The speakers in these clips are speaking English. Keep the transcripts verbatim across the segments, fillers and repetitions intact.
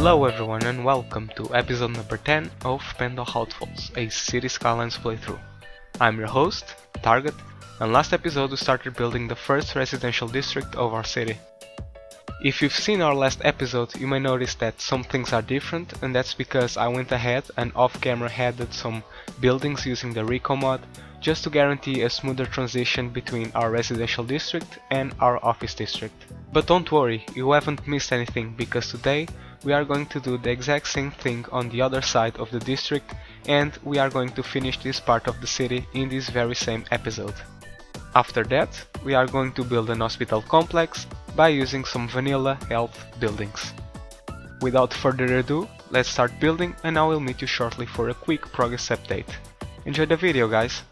Hello everyone and welcome to episode number ten of Pando Outfalls, a Cities: Skylines playthrough. I'm your host, Target, and last episode we started building the first residential district of our city. If you've seen our last episode, you may notice that some things are different, and that's because I went ahead and off camera added some buildings using the Rico mod, just to guarantee a smoother transition between our residential district and our office district. But don't worry, you haven't missed anything, because today we are going to do the exact same thing on the other side of the district, and we are going to finish this part of the city in this very same episode. After that, we are going to build an hospital complex by using some vanilla health buildings. Without further ado, let's start building, and I will meet you shortly for a quick progress update. Enjoy the video, guys!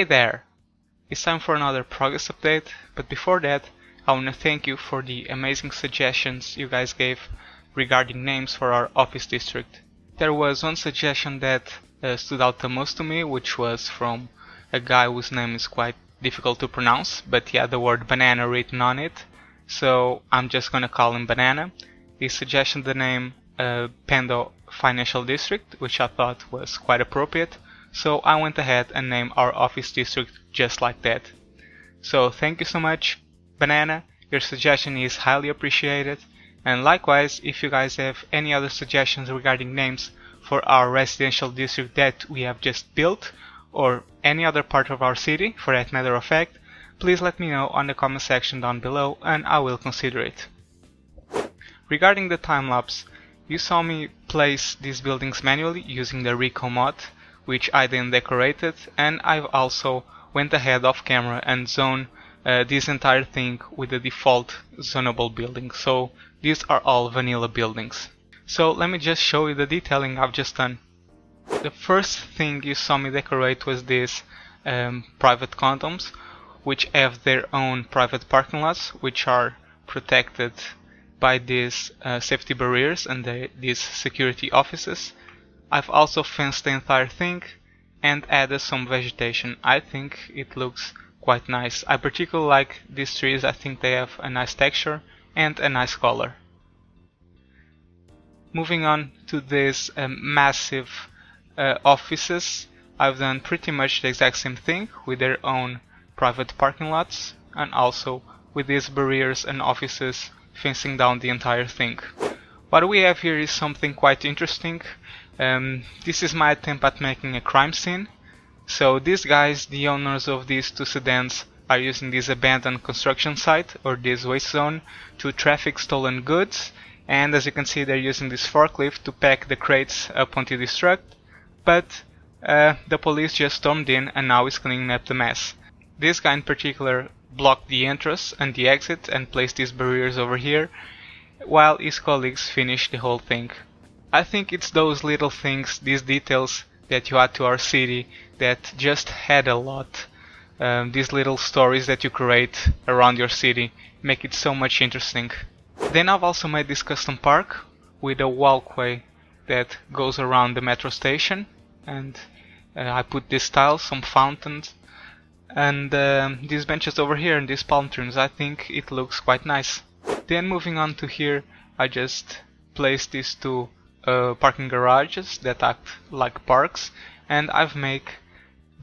Hey there! It's time for another progress update, but before that I want to thank you for the amazing suggestions you guys gave regarding names for our office district. There was one suggestion that uh, stood out the most to me, which was from a guy whose name is quite difficult to pronounce, but he had the word banana written on it, so I'm just gonna call him Banana. He suggested the name uh, Pando Financial District, which I thought was quite appropriate, so I went ahead and named our office district just like that. So thank you so much, Banana. Your suggestion is highly appreciated, and likewise, if you guys have any other suggestions regarding names for our residential district that we have just built, or any other part of our city for that matter of fact, please let me know on the comment section down below and I will consider it. Regarding the time-lapse, you saw me place these buildings manually using the Rico mod, which I then decorated, and I've also went ahead off camera and zoned uh, this entire thing with the default zonable building, so these are all vanilla buildings. So let me just show you the detailing I've just done. The first thing you saw me decorate was these um, private condoms, which have their own private parking lots, which are protected by these uh, safety barriers and the, these security offices. I've also fenced the entire thing and added some vegetation. I think it looks quite nice. I particularly like these trees. I think they have a nice texture and a nice color. Moving on to these um, massive Uh, offices, I've done pretty much the exact same thing with their own private parking lots and also with these barriers and offices fencing down the entire thing. What we have here is something quite interesting. Um, this is my attempt at making a crime scene. So these guys, the owners of these two sedans, are using this abandoned construction site or this waste zone to traffic stolen goods, and as you can see they're using this forklift to pack the crates up onto this truck. But uh, the police just stormed in and now is cleaning up the mess. This guy in particular blocked the entrance and the exit and placed these barriers over here, while his colleagues finished the whole thing. I think it's those little things, these details that you add to our city that just add a lot. Um, these little stories that you create around your city make it so much interesting. Then I've also made this custom park with a walkway that goes around the metro station, and uh, I put this tile, some fountains, and uh, these benches over here and these palm trees. I think it looks quite nice. Then moving on to here, I just placed these two uh, parking garages that act like parks, and I've made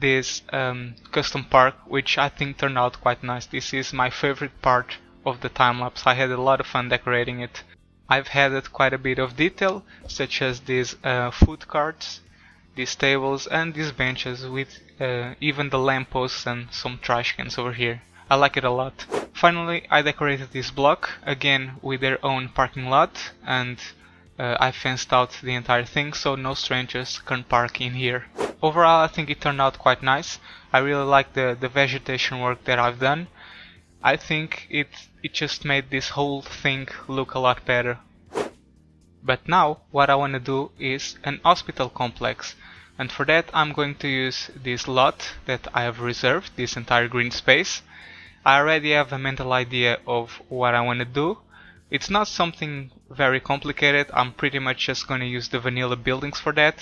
this um, custom park, which I think turned out quite nice. This is my favorite part of the time-lapse. I had a lot of fun decorating it. I've added quite a bit of detail, such as these uh, food carts, these tables and these benches, with uh, even the lampposts and some trash cans over here. I like it a lot. Finally, I decorated this block, again with their own parking lot, and uh, I fenced out the entire thing so no strangers can park in here. Overall, I think it turned out quite nice. I really like the, the vegetation work that I've done. I think it, it just made this whole thing look a lot better. But now what I want to do is an hospital complex, and for that I'm going to use this lot that I have reserved, this entire green space. I already have a mental idea of what I want to do. It's not something very complicated. I'm pretty much just going to use the vanilla buildings for that.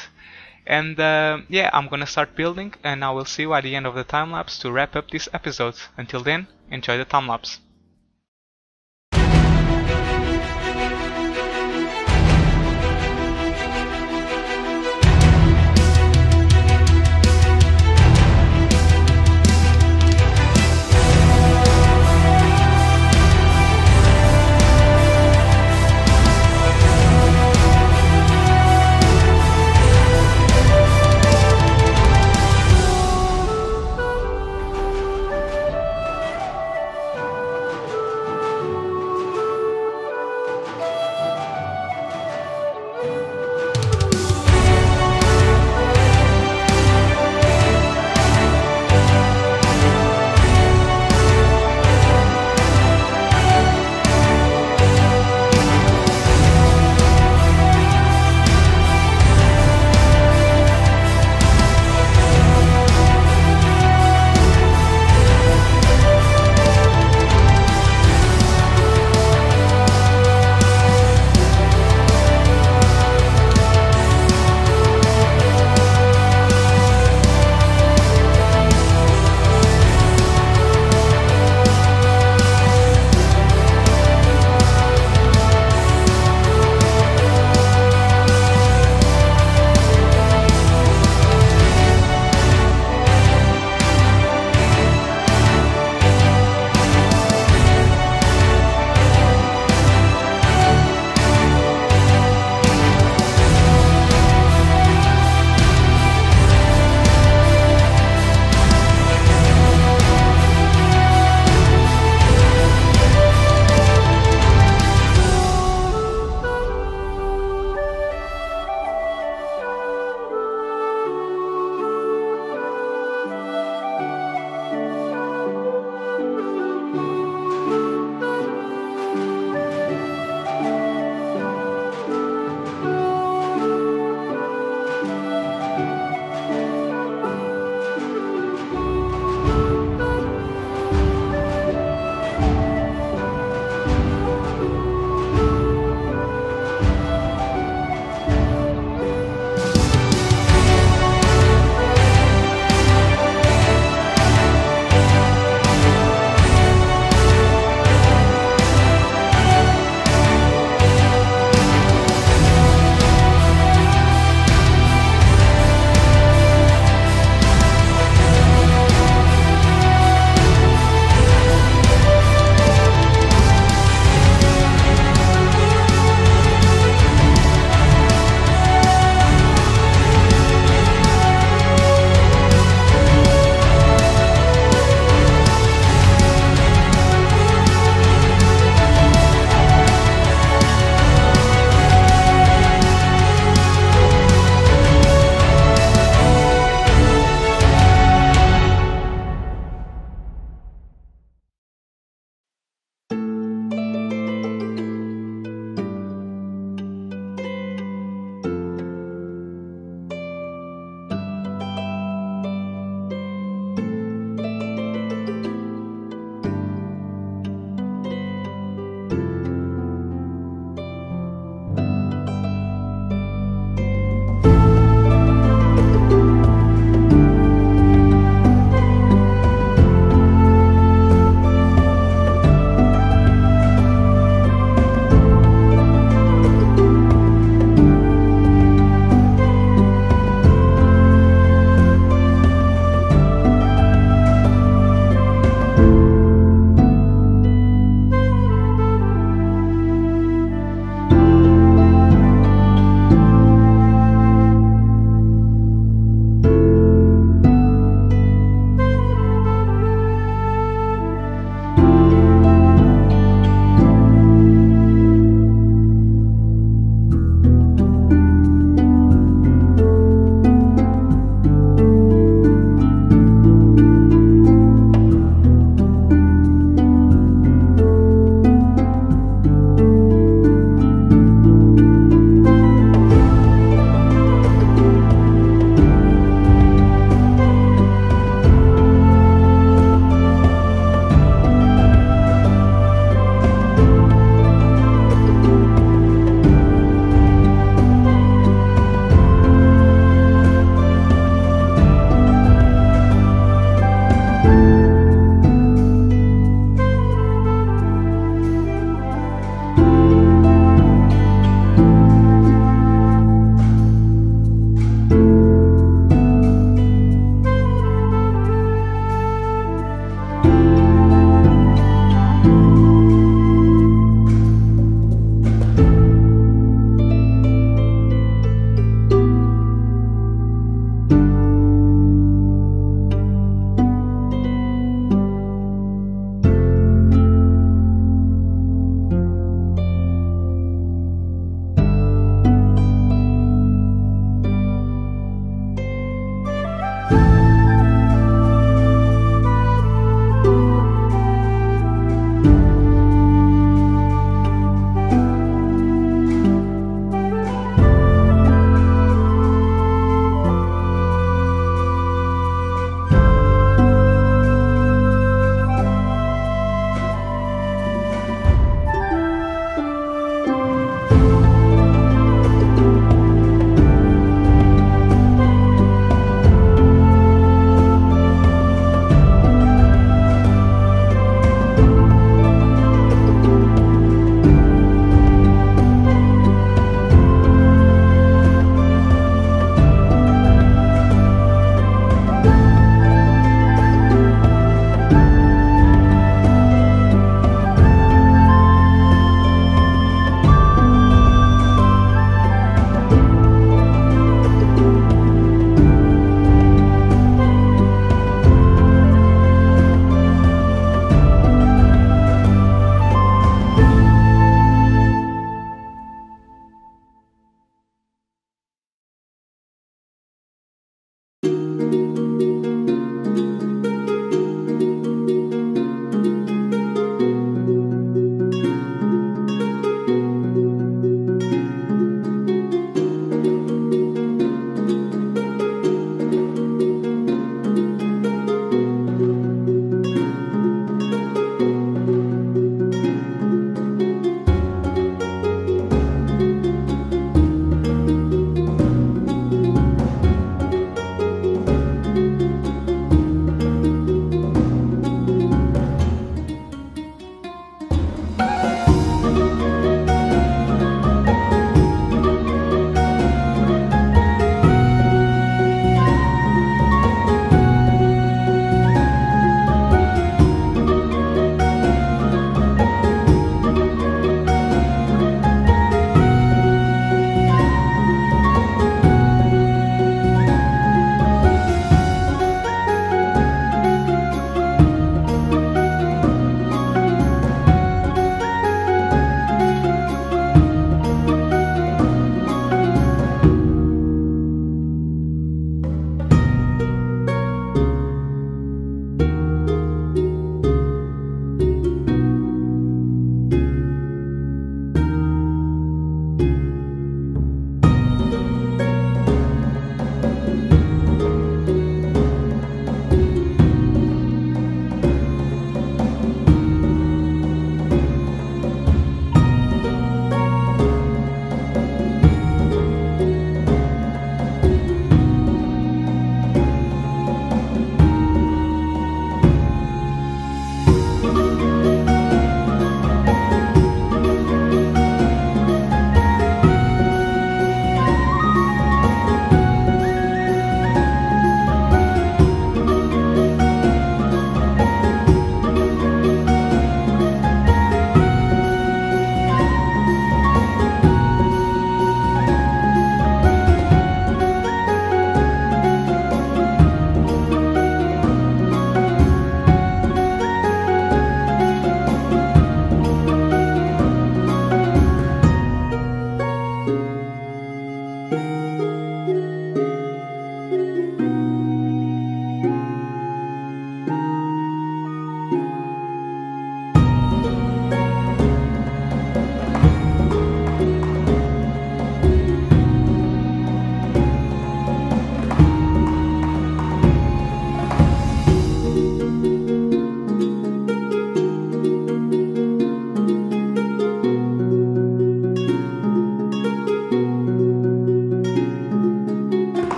And uh, yeah, I'm gonna start building, and I will see you at the end of the time-lapse to wrap up this episode. Until then, enjoy the time-lapse.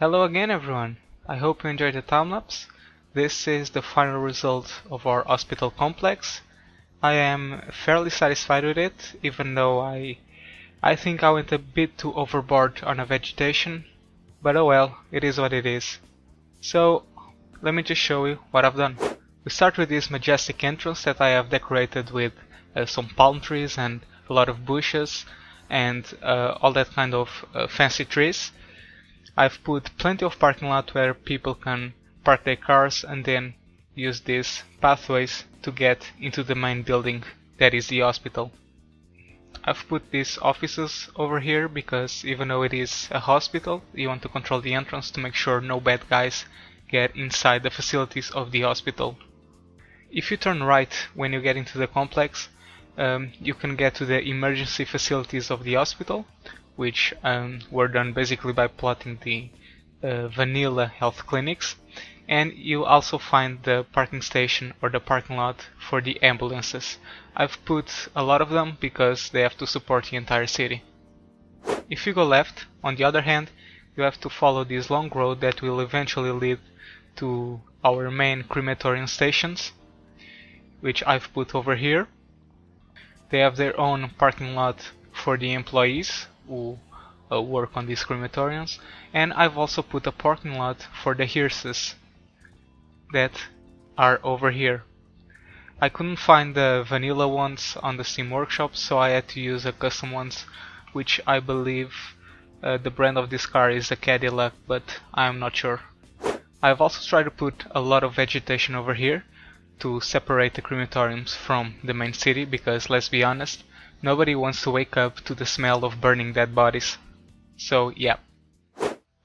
Hello again everyone, I hope you enjoyed the time-lapse. This is the final result of our hospital complex. I am fairly satisfied with it, even though I I think I went a bit too overboard on a vegetation, but oh well, it is what it is. So let me just show you what I've done. We start with this majestic entrance that I have decorated with uh, some palm trees and a lot of bushes and uh, all that kind of uh, fancy trees. I've put plenty of parking lot where people can park their cars and then use these pathways to get into the main building that is the hospital. I've put these offices over here because even though it is a hospital, you want to control the entrance to make sure no bad guys get inside the facilities of the hospital. If you turn right when you get into the complex, um, you can get to the emergency facilities of the hospital, which um, were done basically by plotting the uh, vanilla health clinics, and you also find the parking station or the parking lot for the ambulances. I've put a lot of them because they have to support the entire city. If you go left, on the other hand, you have to follow this long road that will eventually lead to our main crematorium stations, which I've put over here. They have their own parking lot for the employees who uh, work on these crematoriums, and I've also put a parking lot for the hearses that are over here. I couldn't find the vanilla ones on the Steam Workshop, so I had to use a custom ones, which I believe uh, the brand of this car is a Cadillac, but I'm not sure. I've also tried to put a lot of vegetation over here to separate the crematoriums from the main city, because let's be honest, nobody wants to wake up to the smell of burning dead bodies. So yeah.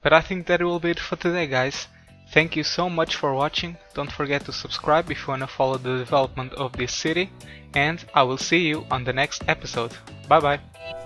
But I think that will be it for today, guys. Thank you so much for watching. Don't forget to subscribe if you want to follow the development of this city, and I will see you on the next episode. Bye bye.